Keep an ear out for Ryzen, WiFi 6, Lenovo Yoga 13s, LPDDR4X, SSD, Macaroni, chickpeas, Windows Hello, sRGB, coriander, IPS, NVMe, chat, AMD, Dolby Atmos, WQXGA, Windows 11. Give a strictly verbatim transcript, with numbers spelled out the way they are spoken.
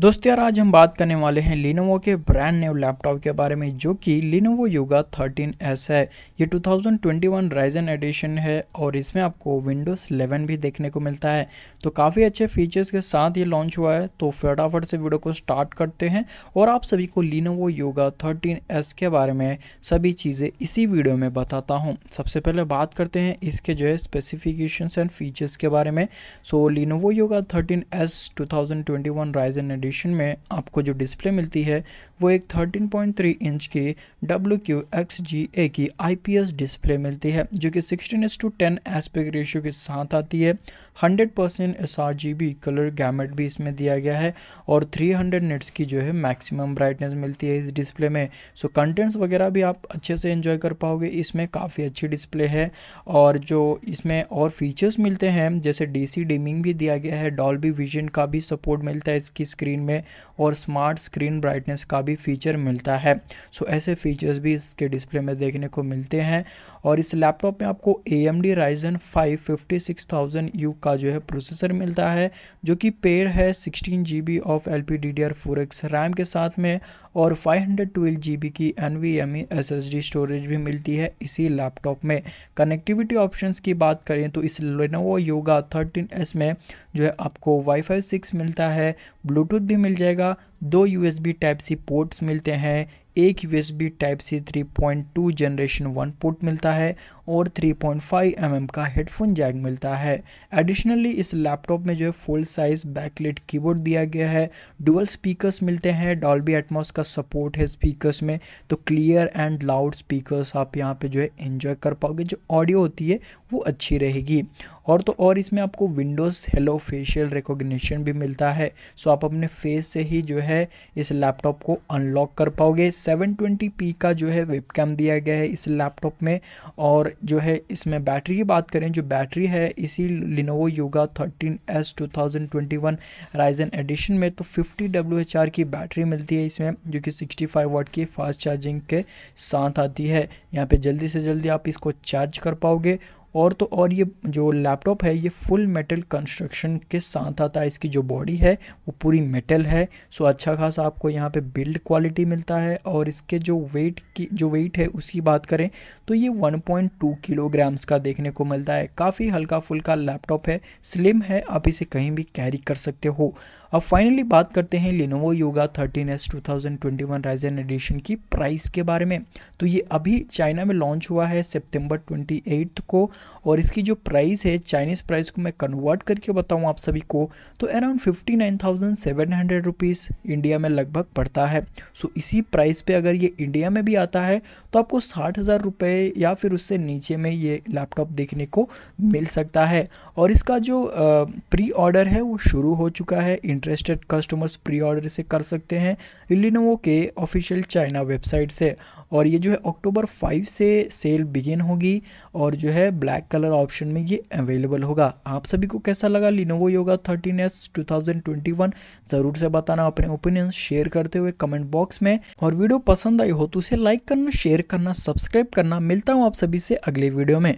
दोस्तों यार आज हम बात करने वाले हैं Lenovo के ब्रांड न्यू लैपटॉप के बारे में जो कि Lenovo Yoga थर्टीन एस है। ये two thousand twenty one Ryzen edition है और इसमें आपको विंडोज़ इलेवन भी देखने को मिलता है। तो काफ़ी अच्छे फीचर्स के साथ ये लॉन्च हुआ है। तो फटाफट से वीडियो को स्टार्ट करते हैं और आप सभी को Lenovo Yoga थर्टीन एस के बारे में सभी चीज़ें इसी वीडियो में बताता हूँ। सबसे पहले बात करते हैं इसके जो है स्पेसिफिकेशंस एंड फीचर्स के बारे में। So Lenovo Yoga thirteen S two thousand twenty one Ryzen edition में आपको जो डिस्प्ले मिलती है वो एक थर्टीन पॉइंट थ्री इंच की W Q X G A की I P S डिस्प्ले मिलती है जो कि सिक्सटीन इस टू टेन एस्पेक्ट रेशियो के साथ आती है। Hundred percent s R G B colour gamut भी इसमें दिया गया है और थ्री हंड्रेड निट्स की जो है मैक्सिमम ब्राइटनेस मिलती है इस डिस्प्ले में। सो कंटेंट्स वगैरह भी आप अच्छे से एंजॉय कर पाओगे। इसमें काफ़ी अच्छी डिस्प्ले है और जो इसमें और फीचर्स मिलते हैं जैसे D C डिमिंग भी दिया गया है, डॉल्बी विजन का भी सपोर्ट मिलता है इसकी स्क्रीन में और स्मार्ट स्क्रीन ब्राइटनेस का भी फीचर मिलता है। सो so, ऐसे फीचर्स भी इसके डिस्प्ले में देखने को मिलते हैं। और इस लैपटॉप में आपको A M D Ryzen five fifty six thousand U का जो है प्रोसेसर मिलता है जो कि पेयर है sixteen G B of L P D D R four X RAM के साथ में और five hundred twelve G B की N V M E S S D storage भी मिलती है इसी लैपटॉप में। कनेक्टिविटी ऑप्शंस की बात करें तो इस Lenovo Yoga थर्टीन एस में जो है आपको वाईफाई सिक्स मिलता है, ब्लूटूथ भी मिल जाएगा, दो U S B Type C ports मिलते हैं, एक U S B Type C three point two generation one port मिलता है और three point five M M का हेडफोन जैक मिलता है। एडिशनली इस लैपटॉप में जो है फुल साइज बैकलाइट कीबोर्ड दिया गया है, डुअल स्पीकर्स मिलते हैं, डॉल्बी एटमॉस का सपोर्ट है स्पीकर्स में। तो क्लियर एंड लाउड स्पीकर्स आप यहाँ पे जो है एंजॉय कर पाओगे, जो ऑडियो होती है वो अच्छी रहेगी। और तो और इसमें आपको विंडोज़ हेलो फेशियल रिकॉग्निशन भी मिलता है। सो आप अपने फेस से ही जो है इस लैपटॉप को अनलॉक कर पाओगे। सेवन ट्वेंटी पी का जो है वेबकैम दिया गया है इस लैपटॉप में। और जो है इसमें बैटरी की बात करें, जो बैटरी है इसी Lenovo Yoga thirteen S two thousand twenty one Ryzen edition में तो फिफ्टी डब्ल्यू एच आर की बैटरी मिलती है इसमें जो कि सिक्सटी फाइव वाट की फास्ट चार्जिंग के साथ आती है। यहाँ पे जल्दी से जल्दी आप इसको चार्ज कर पाओगे। और तो और ये जो लैपटॉप है ये फुल मेटल कंस्ट्रक्शन के साथ आता है। इसकी जो बॉडी है वो पूरी मेटल है। सो अच्छा खासा आपको यहाँ पे बिल्ड क्वालिटी मिलता है। और इसके जो वेट की जो वेट है उसकी बात करें तो ये वन पॉइंट टू किलोग्राम्स का देखने को मिलता है। काफ़ी हल्का फुल्का लैपटॉप है, स्लिम है, आप इसे कहीं भी कैरी कर सकते हो। अब फाइनली बात करते हैं Lenovo Yoga thirteen S two thousand twenty one Ryzen edition की प्राइस के बारे में। तो ये अभी चाइना में लॉन्च हुआ है सितंबर अट्ठाईस को और इसकी जो प्राइस है चाइनीज़ प्राइस को मैं कन्वर्ट करके बताऊँ आप सभी को तो around fifty nine thousand seven hundred rupees India में लगभग पड़ता है। सो इसी प्राइस पे अगर ये इंडिया में भी आता है तो आपको साठ हज़ार रुपये या फिर उससे नीचे में ये लैपटॉप देखने को मिल सकता है। और इसका जो प्री ऑर्डर है वो शुरू हो चुका है। इंटरेस्टेड कस्टमर्स प्री ऑर्डर से कर सकते हैं Lenovo के ऑफिशियल चाइना वेबसाइट से। और ये जो है अक्टूबर फाइव से सेल बिगिन होगी और जो है ब्लैक कलर ऑप्शन में ये अवेलेबल होगा। आप सभी को कैसा लगा Lenovo Yoga thirteen S two thousand twenty one ज़रूर से बताना अपने ओपिनियंस शेयर करते हुए कमेंट बॉक्स में। और वीडियो पसंद आई हो तो उसे लाइक करना, शेयर करना, सब्सक्राइब करना। मिलता हूँ आप सभी से अगले वीडियो में।